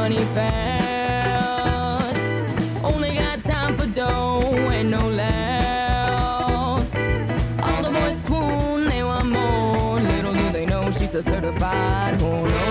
money fast. Only got time for dough and no laughs. All the boys swoon, they want more. Little do they know she's a certified whore.